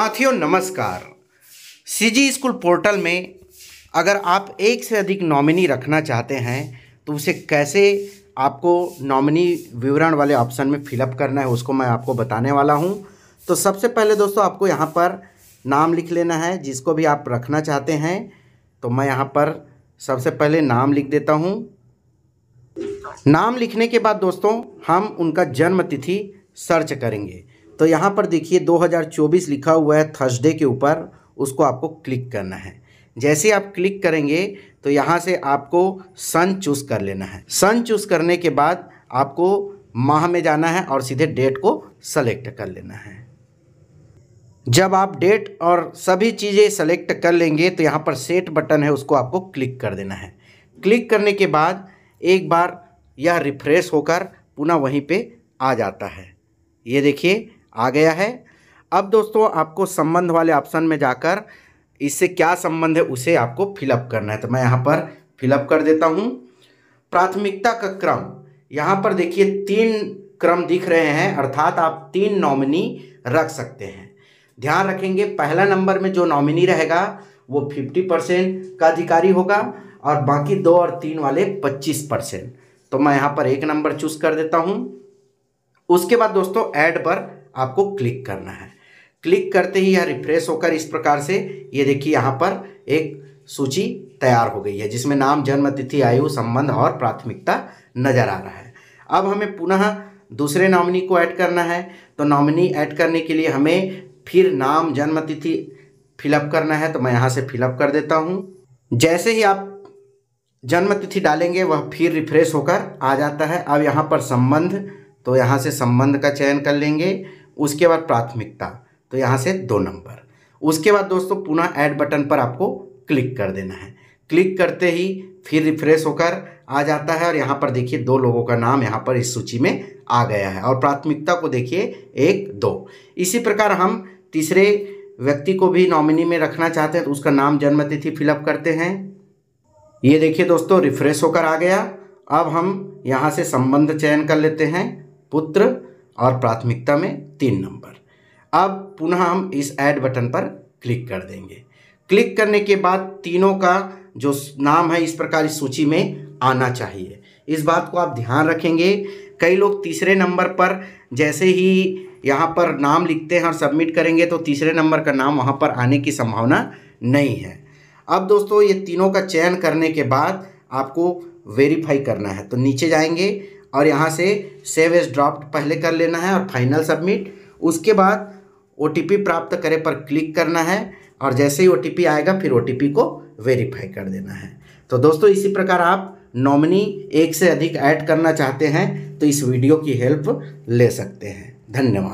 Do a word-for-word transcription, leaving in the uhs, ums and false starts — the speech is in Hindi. साथियों नमस्कार। सीजी स्कूल पोर्टल में अगर आप एक से अधिक नॉमिनी रखना चाहते हैं तो उसे कैसे आपको नॉमिनी विवरण वाले ऑप्शन में फिलअप करना है उसको मैं आपको बताने वाला हूं। तो सबसे पहले दोस्तों आपको यहां पर नाम लिख लेना है जिसको भी आप रखना चाहते हैं। तो मैं यहां पर सबसे पहले नाम लिख देता हूं। नाम लिखने के बाद दोस्तों हम उनका जन्म तिथि सर्च करेंगे। तो यहाँ पर देखिए दो हज़ार चौबीस लिखा हुआ है थर्सडे के ऊपर, उसको आपको क्लिक करना है। जैसे आप क्लिक करेंगे तो यहाँ से आपको सन चूज़ कर लेना है। सन चूज़ करने के बाद आपको माह में जाना है और सीधे डेट को सेलेक्ट कर लेना है। जब आप डेट और सभी चीज़ें सेलेक्ट कर लेंगे तो यहाँ पर सेट बटन है, उसको आपको क्लिक कर देना है। क्लिक करने के बाद एक बार यह रिफ्रेश होकर पुनः वहीं पे आ जाता है। ये देखिए आ गया है। अब दोस्तों आपको संबंध वाले ऑप्शन में जाकर इससे क्या संबंध है उसे आपको फिलअप करना है। तो मैं यहाँ पर फिलअप कर देता हूँ। प्राथमिकता का क्रम यहाँ पर देखिए तीन क्रम दिख रहे हैं, अर्थात आप तीन नॉमिनी रख सकते हैं। ध्यान रखेंगे, पहला नंबर में जो नॉमिनी रहेगा वो फिफ्टी परसेंट का अधिकारी होगा और बाकी दो और तीन वाले पच्चीस परसेंट। तो मैं यहाँ पर एक नंबर चूज कर देता हूँ। उसके बाद दोस्तों ऐड पर आपको क्लिक करना है। क्लिक करते ही यह रिफ्रेश होकर इस प्रकार से ये देखिए यहाँ पर एक सूची तैयार हो गई है जिसमें नाम, जन्म तिथि, आयु, संबंध और प्राथमिकता नजर आ रहा है। अब हमें पुनः दूसरे नॉमिनी को ऐड करना है। तो नॉमिनी ऐड करने के लिए हमें फिर नाम, जन्म तिथि फिलअप करना है। तो मैं यहाँ से फिलअप कर देता हूँ। जैसे ही आप जन्म तिथि डालेंगे वह फिर रिफ्रेश होकर आ जाता है। अब यहाँ पर संबंध, तो यहाँ से संबंध का चयन कर लेंगे। उसके बाद प्राथमिकता, तो यहाँ से दो नंबर। उसके बाद दोस्तों पुनः ऐड बटन पर आपको क्लिक कर देना है। क्लिक करते ही फिर रिफ्रेश होकर आ जाता है और यहाँ पर देखिए दो लोगों का नाम यहाँ पर इस सूची में आ गया है और प्राथमिकता को देखिए एक, दो। इसी प्रकार हम तीसरे व्यक्ति को भी नॉमिनी में रखना चाहते हैं तो उसका नाम, जन्म तिथि फिलअप करते हैं। ये देखिए दोस्तों रिफ्रेश होकर आ गया। अब हम यहाँ से संबंध चयन कर लेते हैं, पुत्र, और प्राथमिकता में तीन नंबर। अब पुनः हम इस ऐड बटन पर क्लिक कर देंगे। क्लिक करने के बाद तीनों का जो नाम है इस प्रकार इस सूची में आना चाहिए। इस बात को आप ध्यान रखेंगे। कई लोग तीसरे नंबर पर जैसे ही यहाँ पर नाम लिखते हैं और सबमिट करेंगे तो तीसरे नंबर का नाम वहाँ पर आने की संभावना नहीं है। अब दोस्तों ये तीनों का चयन करने के बाद आपको वेरीफाई करना है। तो नीचे जाएंगे और यहाँ से सेव एज ड्राफ्ट पहले कर लेना है और फाइनल सबमिट। उसके बाद ओटीपी प्राप्त करें पर क्लिक करना है और जैसे ही ओटीपी आएगा फिर ओटीपी को वेरीफाई कर देना है। तो दोस्तों इसी प्रकार आप नॉमिनी एक से अधिक ऐड करना चाहते हैं तो इस वीडियो की हेल्प ले सकते हैं। धन्यवाद।